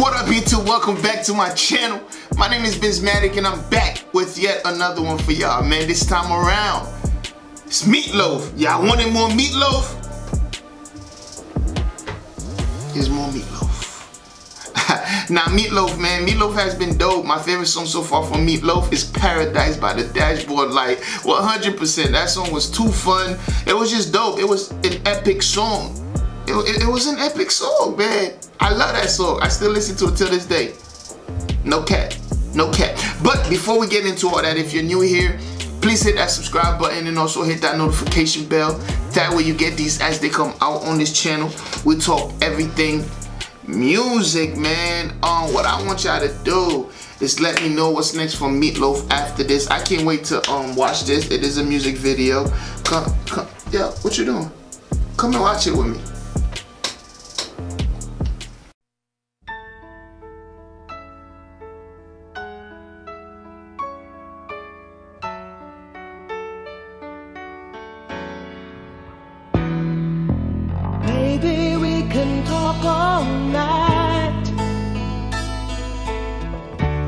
What up YouTube, welcome back to my channel. My name is Bizmatic and I'm back with yet another one for y'all, man. This time around, it's Meat Loaf. Y'all wanted more Meat Loaf? Here's more Meat Loaf. Now Meat Loaf, man, Meat Loaf has been dope. My favorite song so far from Meat Loaf is Paradise by the Dashboard Light. 100%, that song was too fun. It was just dope, it was an epic song. It was an epic song, man. I love that song. I still listen to it till this day. No cap. No cap. But before we get into all that, if you're new here, please hit that subscribe button and also hit that notification bell. That way you get these as they come out on this channel. We talk everything music, man. What I want y'all to do is let me know what's next for Meat Loaf after this. I can't wait to watch this. It is a music video. Come. Yeah, what you doing? Come and watch it with me. Maybe we can talk all night,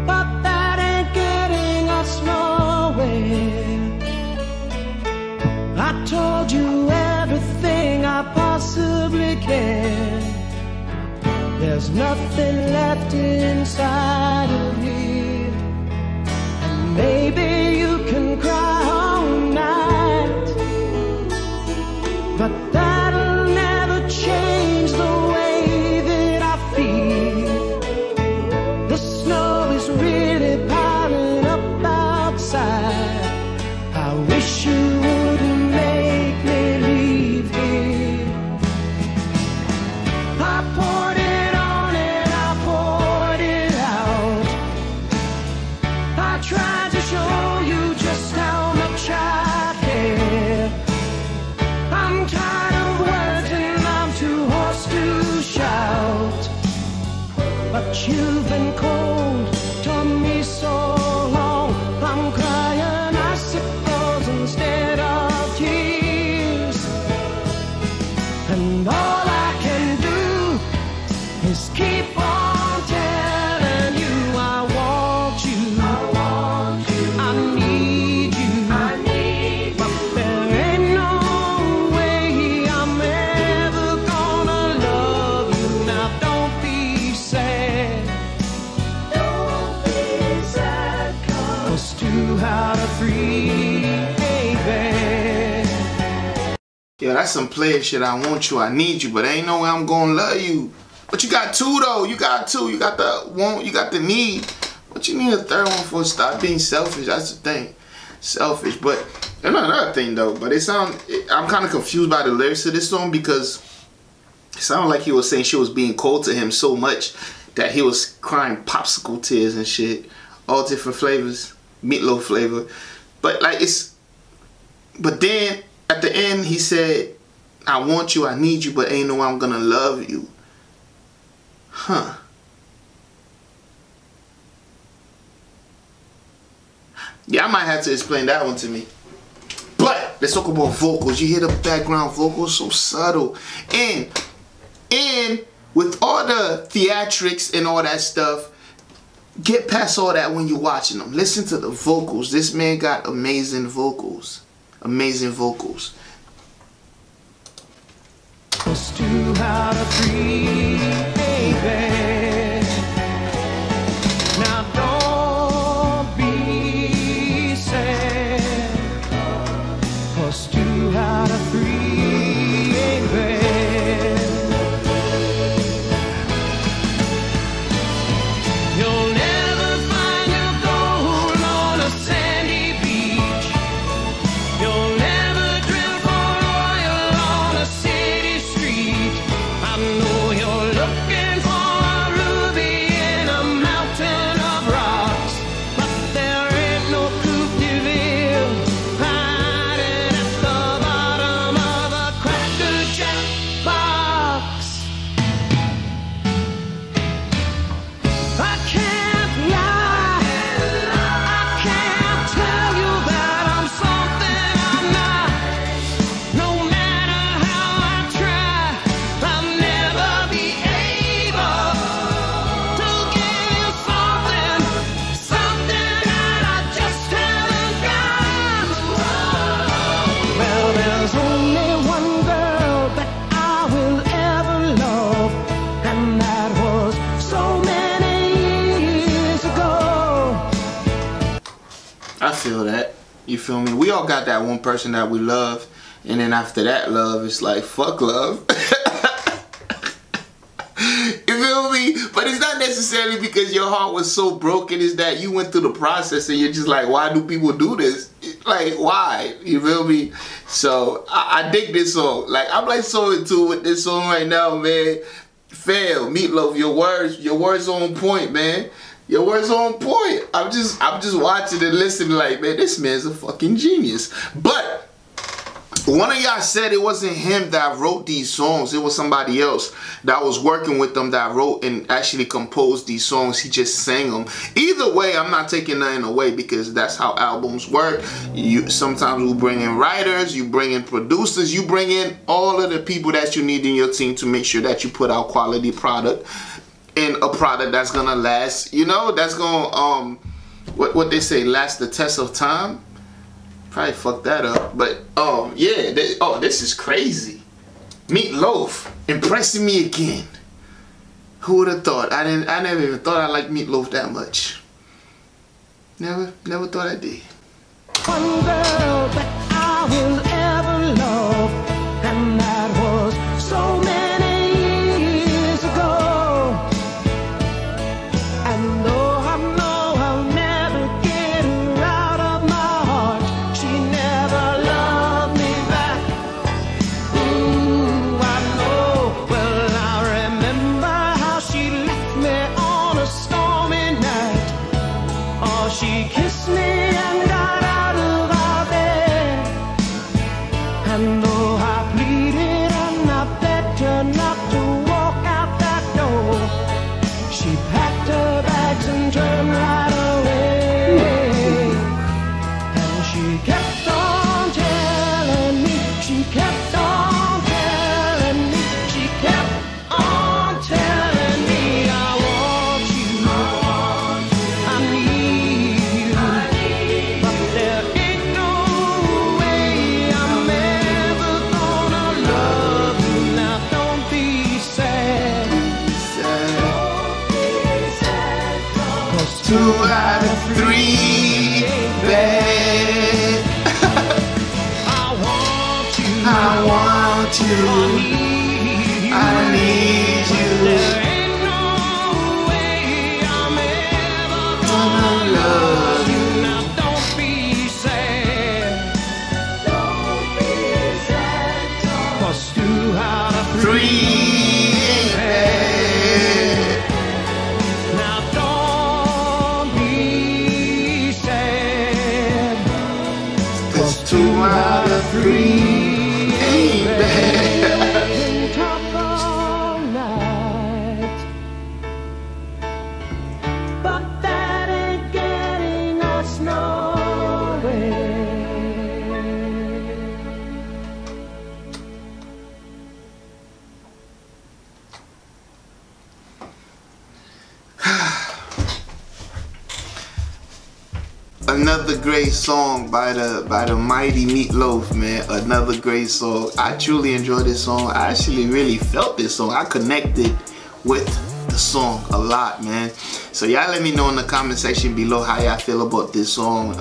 but that ain't getting us nowhere. I told you everything I possibly can. There's nothing left inside of me. And maybe you can cry all night, but that'll change the way that I feel. The snow is really piling up outside. I wish you wouldn't make me leave here. I poured it on and I poured it out. I tried to show you just how much I care. I'm tired of shout, but you've been cold to me so long. I'm crying icicles instead of tears, and all I can do is keep on telling you I want you, I want you, I need you, I need you. But there ain't no way I'm ever gonna yeah, that's some player shit. I want you, I need you, but ain't no way I'm gonna love you. But you got two though. You got two. You got the want, you got the need. But you need a third one for. Stop being selfish. That's the thing. Selfish. But and another thing though. But it sound. I'm kind of confused by the lyrics of this song because it sounded like he was saying she was being cold to him so much that he was crying popsicle tears and shit. All different flavors. Meatloaf flavor. But like it's. But then at the end he said, I want you, I need you, but ain't no way I'm gonna love you. Huh. Yeah, I might have to explain that one to me. But let's talk about vocals. You hear the background vocals, so subtle. And with all the theatrics and all that stuff, get past all that when you're watching them. Listen to the vocals. This man got amazing vocals. Amazing vocals. It's too hard to breathe, baby. Now don't be sad. It's too hard to breathe, baby. I know you're feel that. You feel me? We all got that one person that we love, and then after that love, it's like, fuck love. You feel me? But it's not necessarily because your heart was so broken. It's that you went through the process and you're just like, why do people do this? Like, why? You feel me? So I dig this song. Like, I'm like so in tune with this song right now, man. Fail, Meat Loaf, your words on point, man. Your words on point. I'm just watching and listening like, man, this man's a fucking genius. But one of y'all said it wasn't him that wrote these songs. It was somebody else that was working with them that wrote and actually composed these songs. He just sang them. Either way, I'm not taking nothing away because that's how albums work. You sometimes will bring in writers, you bring in producers, you bring in all of the people that you need in your team to make sure that you put out quality product and a product that's gonna last. You know, that's gonna what they say, last the test of time. Probably fucked that up, but yeah. This is crazy. Meat Loaf impressing me again. Who would have thought? I never even thought I liked Meat Loaf that much. Never thought I did. One girl that I will ever love, and that was so many years ago. And though I know I'll never get her out of my heart, she kissed me and got out of our bed. And though I pleaded and I begged her not to walk out that door, she packed her bags and turned right away. And she kept on telling me, she kept on telling me, she kept on telling me, I want you, I need you. Two out of three, babe. I want you, I want you, I need you. There ain't no way I'm ever gonna love you. Now don't be sad, don't be sad, don't. 'Cause 2 out of 3, babe. Three, baby. Talk all night, but that ain't getting us nowhere. Another great song by the mighty Meat Loaf, man. Another great song. I truly enjoyed this song. I actually really felt this song. I connected with the song a lot, man. So y'all let me know in the comment section below how y'all feel about this song.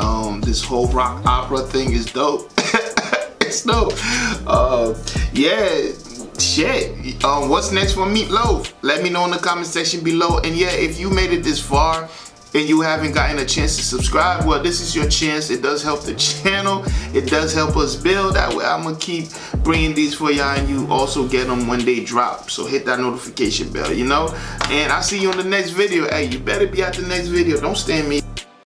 This whole rock opera thing is dope. It's dope. Yeah. Shit. What's next for Meat Loaf? Let me know in the comment section below. And yeah, if you made it this far and you haven't gotten a chance to subscribe, well, this is your chance. It does help the channel. It does help us build. That way, I'm gonna keep bringing these for y'all, and you also get them when they drop. So hit that notification bell, you know? And I'll see you on the next video. Hey, you better be at the next video. Don't stand me.